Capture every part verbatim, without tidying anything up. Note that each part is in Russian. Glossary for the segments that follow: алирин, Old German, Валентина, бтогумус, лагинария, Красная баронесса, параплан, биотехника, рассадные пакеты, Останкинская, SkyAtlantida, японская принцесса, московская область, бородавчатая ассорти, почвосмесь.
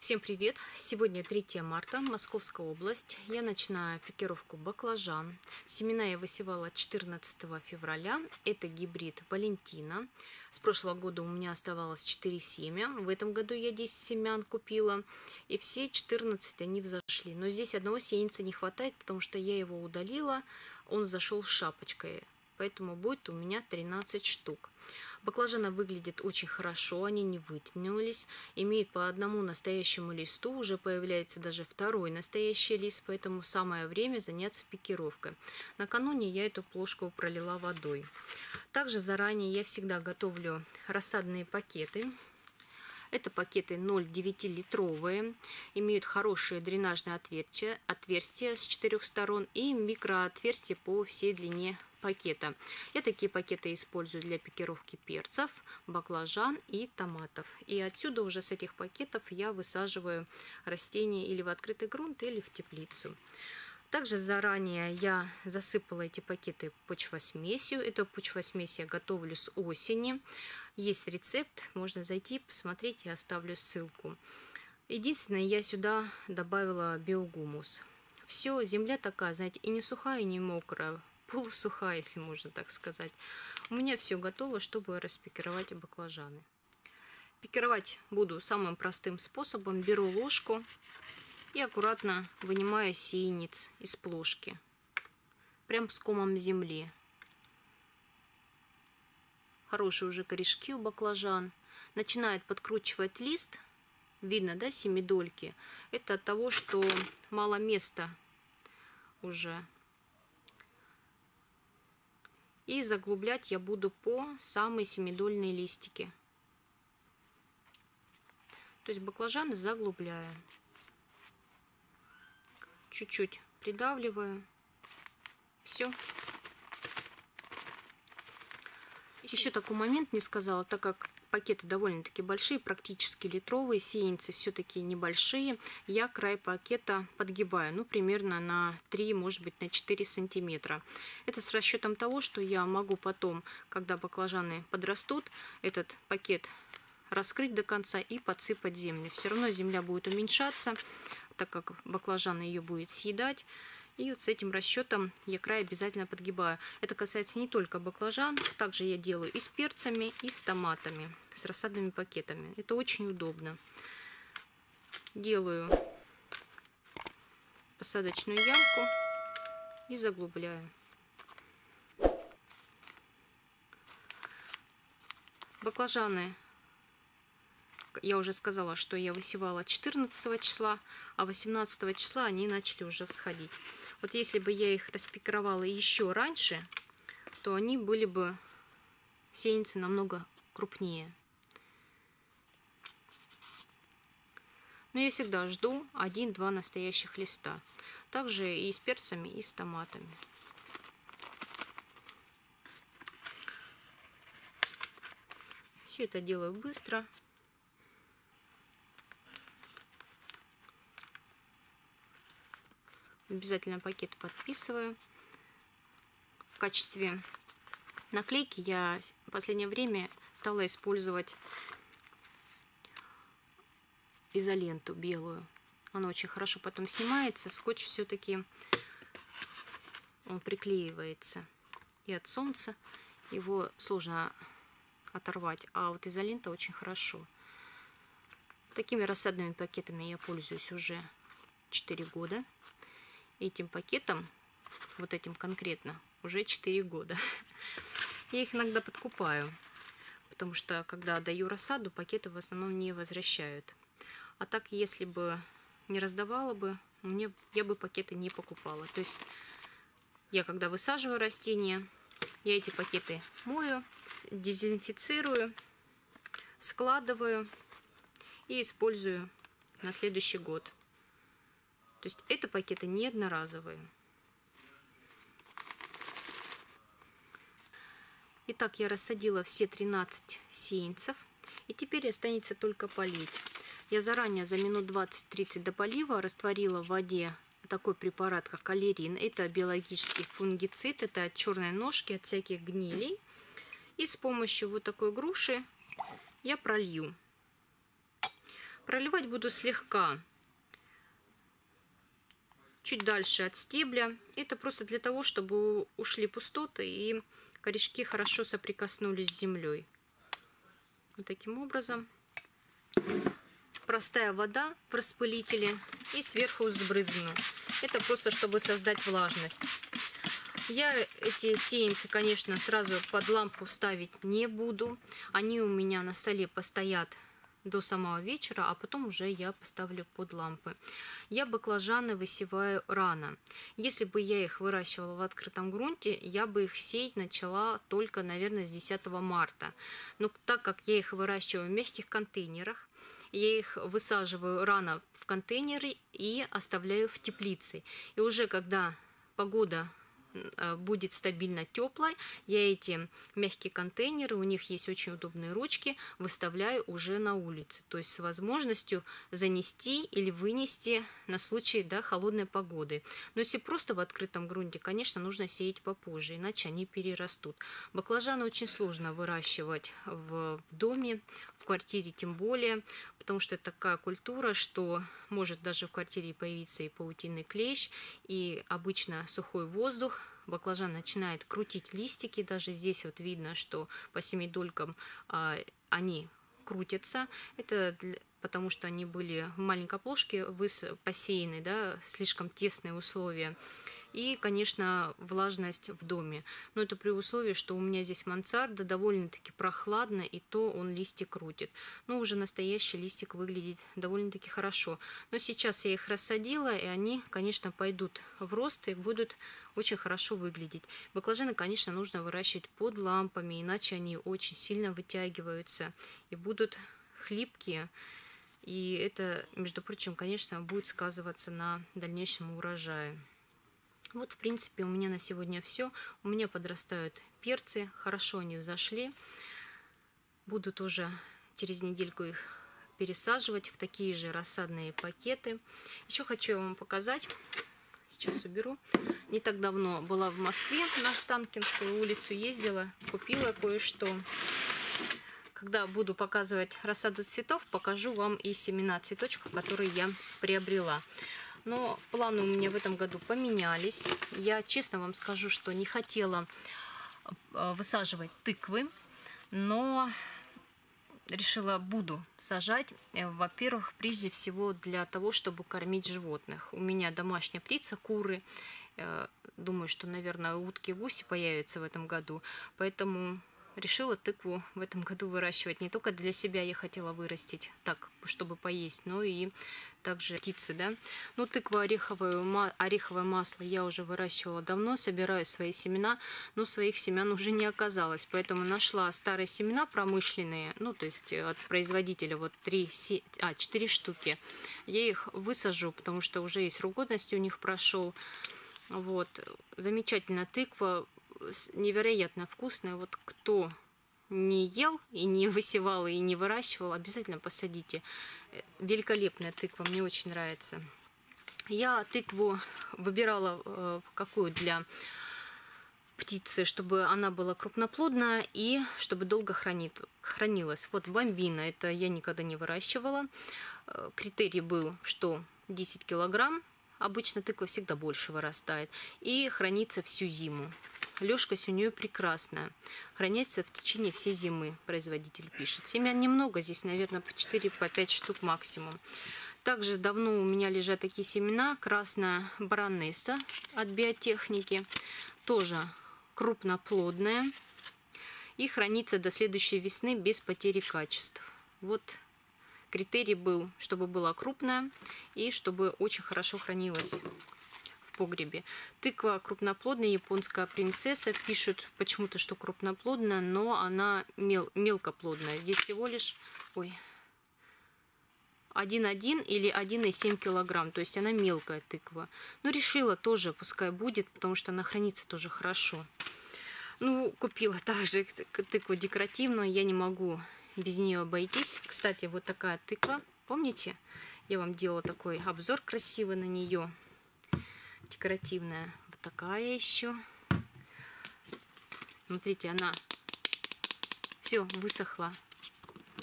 Всем привет! Сегодня третье марта, Московская область. Я начинаю пикировку баклажан. Семена я высевала четырнадцатого февраля. Это гибрид Валентина. С прошлого года у меня оставалось четыре семя. В этом году я десять семян купила. И все четырнадцать они взошли. Но здесь одного сеянца не хватает, потому что я его удалила. Он зашел с шапочкой. Поэтому будет у меня тринадцать штук. Баклажаны выглядят очень хорошо, они не вытянулись, имеют по одному настоящему листу, уже появляется даже второй настоящий лист, поэтому самое время заняться пикировкой. Накануне я эту плошку пролила водой. Также заранее я всегда готовлю рассадные пакеты. Это пакеты ноль целых девять десятых литровые, имеют хорошие дренажные отверстия с четырех сторон и микроотверстия по всей длине пакета. Я такие пакеты использую для пикировки перцев, баклажан и томатов. И отсюда уже с этих пакетов я высаживаю растения или в открытый грунт, или в теплицу. Также заранее я засыпала эти пакеты почвосмесью. Эту почвосмесь я готовлю с осени. Есть рецепт, можно зайти, посмотреть, я оставлю ссылку. Единственное, я сюда добавила биогумус. Все, земля такая, знаете, и не сухая, и не мокрая. Полусухая, если можно так сказать. У меня все готово, чтобы распикировать баклажаны. Пикировать буду самым простым способом. Беру ложку и аккуратно вынимаю сеянец из плошки. Прям с комом земли. Хорошие уже корешки у баклажан. Начинает подкручивать лист. Видно, да, семидольки? Это от того, что мало места уже. И заглублять я буду по самые семидольные листики. То есть баклажаны заглубляю. Чуть-чуть придавливаю. Все. Еще такой момент не сказала, так как пакеты довольно-таки большие, практически литровые, сеянцы все-таки небольшие. Я край пакета подгибаю, ну, примерно на три, может быть, на четыре сантиметра. Это с расчетом того, что я могу потом, когда баклажаны подрастут, этот пакет раскрыть до конца и подсыпать землю. Все равно земля будет уменьшаться, так как баклажаны ее будет съедать. И вот с этим расчетом я край обязательно подгибаю. Это касается не только баклажан, также я делаю и с перцами, и с томатами, с рассадными пакетами. Это очень удобно. Делаю посадочную ямку и заглубляю. Баклажаны, я уже сказала, что я высевала четырнадцатого числа, а восемнадцатого числа они начали уже всходить. Вот если бы я их распикировала еще раньше, то они были бы сеянцы намного крупнее. Но я всегда жду один-два настоящих листа. Также и с перцами, и с томатами. Все это делаю быстро. Обязательно пакет подписываю. В качестве наклейки я в последнее время стала использовать изоленту белую. Она очень хорошо потом снимается. Скотч все-таки он приклеивается. И от солнца его сложно оторвать. А вот изолента очень хорошо. Такими рассадными пакетами я пользуюсь уже четыре года. Этим пакетом, вот этим конкретно, уже четыре года. Я их иногда подкупаю, потому что, когда даю рассаду, пакеты в основном не возвращают. А так, если бы не раздавала бы, мне, я бы пакеты не покупала. То есть, я когда высаживаю растения, я эти пакеты мою, дезинфицирую, складываю и использую на следующий год. То есть это пакеты не одноразовые. Итак, я рассадила все тринадцать сеянцев. И теперь останется только полить. Я заранее за минут двадцать-тридцать до полива растворила в воде такой препарат, как алирин. Это биологический фунгицид. Это от черной ножки, от всяких гнилей. И с помощью вот такой груши я пролью. Проливать буду слегка, чуть дальше от стебля. Это просто для того, чтобы ушли пустоты и корешки хорошо соприкоснулись с землей. Вот таким образом. Простая вода в распылителе и сверху сбрызну. Это просто, чтобы создать влажность. Я эти сеянцы, конечно, сразу под лампу ставить не буду. Они у меня на столе постоят до самого вечера, а потом уже я поставлю под лампы. Я баклажаны высеваю рано. Если бы я их выращивала в открытом грунте, я бы их сеять начала только, наверное, с десятого марта. Но так как я их выращиваю в мягких контейнерах, я их высаживаю рано в контейнеры и оставляю в теплице. И уже когда погода будет стабильно теплой, я эти мягкие контейнеры, у них есть очень удобные ручки, выставляю уже на улицу, то есть с возможностью занести или вынести на случай, да, холодной погоды. Но если просто в открытом грунте, конечно, нужно сеять попозже, иначе они перерастут. Баклажаны очень сложно выращивать в, в доме, в квартире тем более, потому что это такая культура, что может даже в квартире появиться и паутинный клещ, и обычно сухой воздух. Баклажан начинает крутить листики, даже здесь вот видно, что по семи долькам а, они крутятся. Это для, потому что они были в маленькой плошке выс, посеяны, да, слишком тесные условия. И, конечно, влажность в доме. Но это при условии, что у меня здесь мансарда, довольно-таки прохладно, и то он листик крутит. Но уже настоящий листик выглядит довольно-таки хорошо. Но сейчас я их рассадила, и они, конечно, пойдут в рост и будут очень хорошо выглядеть. Баклажаны, конечно, нужно выращивать под лампами, иначе они очень сильно вытягиваются и будут хлипкие. И это, между прочим, конечно, будет сказываться на дальнейшем урожае. Вот, в принципе, у меня на сегодня все. У меня подрастают перцы, хорошо они взошли. Будут уже через недельку их пересаживать в такие же рассадные пакеты. Еще хочу вам показать, сейчас уберу. Не так давно была в Москве, на Останкинскую улицу ездила, купила кое-что. Когда буду показывать рассаду цветов, покажу вам и семена цветочков, которые я приобрела. Но планы у меня в этом году поменялись. Я честно вам скажу, что не хотела высаживать тыквы, но решила, буду сажать. Во-первых, прежде всего для того, чтобы кормить животных. У меня домашняя птица, куры. Думаю, что, наверное, утки, гуси появятся в этом году. Поэтому решила тыкву в этом году выращивать. Не только для себя я хотела вырастить, так, чтобы поесть, но и также птицы, да. Ну, тыкву ореховую, ореховое масло я уже выращивала давно, собираю свои семена, но своих семян уже не оказалось, поэтому нашла старые семена промышленные, ну, то есть от производителя, вот три, а, четыре штуки. Я их высажу, потому что уже и срок годности у них прошел. Вот, замечательно, тыква невероятно вкусная. Вот кто не ел и не высевал и не выращивал, обязательно посадите. Великолепная тыква, мне очень нравится. Я тыкву выбирала какую для птицы, чтобы она была крупноплодная и чтобы долго хранилась. Вот бомбина, это я никогда не выращивала. Критерий был, что десять килограмм. Обычно тыква всегда больше вырастает и хранится всю зиму. Лёжкость у нее прекрасная. Хранится в течение всей зимы, производитель пишет. Семян немного, здесь, наверное, по четыре-пять штук максимум. Также давно у меня лежат такие семена. Красная баронесса от биотехники. Тоже крупноплодная. И хранится до следующей весны без потери качеств. Вот критерий был, чтобы была крупная и чтобы очень хорошо хранилась в погребе. Тыква крупноплодная, японская принцесса. Пишут почему-то, что крупноплодная, но она мел мелкоплодная. Здесь всего лишь один и один или один и семь килограмм. То есть она мелкая тыква. Но решила тоже, пускай будет, потому что она хранится тоже хорошо. Ну, купила также тыкву декоративную. Я не могу без нее обойтись. Кстати, вот такая тыква. Помните, я вам делала такой обзор красивый на нее. Декоративная. Вот такая еще. Смотрите, она все высохла.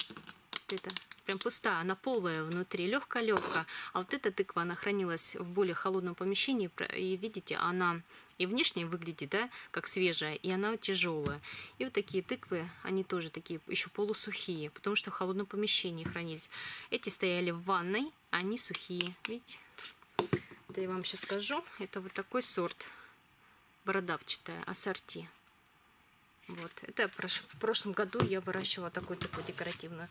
Вот это прям пустая, она полая внутри, легкая-легкая. А вот эта тыква, она хранилась в более холодном помещении, и видите, она и внешне выглядит, да, как свежая, и она тяжелая. И вот такие тыквы, они тоже такие еще полусухие, потому что в холодном помещении хранились. Эти стояли в ванной, они сухие, видите? Это я вам сейчас скажу, это вот такой сорт, бородавчатая ассорти. Вот, это в прошлом году я выращивала такую такую декоративную.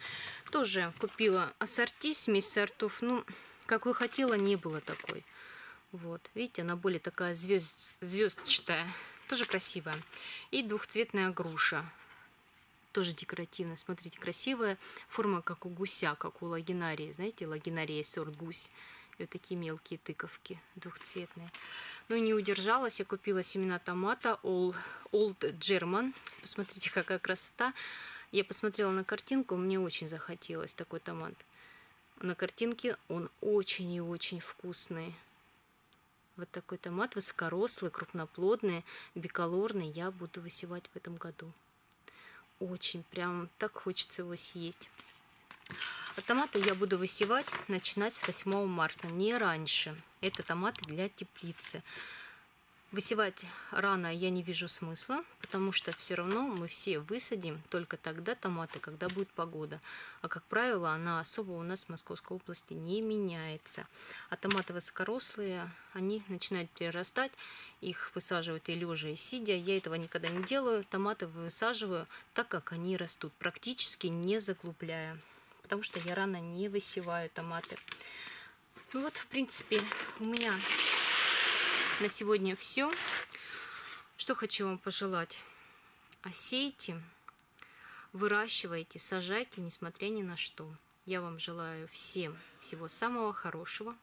Тоже купила ассорти, смесь сортов. Ну, какой хотела, не было такой. Вот, видите, она более такая звезд, звездчатая. Тоже красивая. И двухцветная груша. Тоже декоративная. Смотрите, красивая. Форма как у гуся, как у лагинарии. Знаете, лагинария, сорт гусь. И вот такие мелкие тыковки двухцветные. Но не удержалась, я купила семена томата Old German. Посмотрите, какая красота. Я посмотрела на картинку, мне очень захотелось такой томат. На картинке он очень и очень вкусный. Вот такой томат высокорослый, крупноплодный, биколорный. Я буду высевать в этом году. Очень прям так хочется его съесть. А томаты я буду высевать, начинать с восьмого марта, не раньше. Это томаты для теплицы. Высевать рано я не вижу смысла, потому что все равно мы все высадим только тогда томаты, когда будет погода. А как правило, она особо у нас в Московской области не меняется. А томаты высокорослые, они начинают перерастать, их высаживают и лежа, и сидя. Я этого никогда не делаю. Томаты высаживаю так, как они растут, практически не заглубляя. Потому что я рано не высеваю томаты. Ну вот, в принципе, у меня на сегодня все. Что хочу вам пожелать. Осейте, выращивайте, сажайте, несмотря ни на что. Я вам желаю всем всего самого хорошего.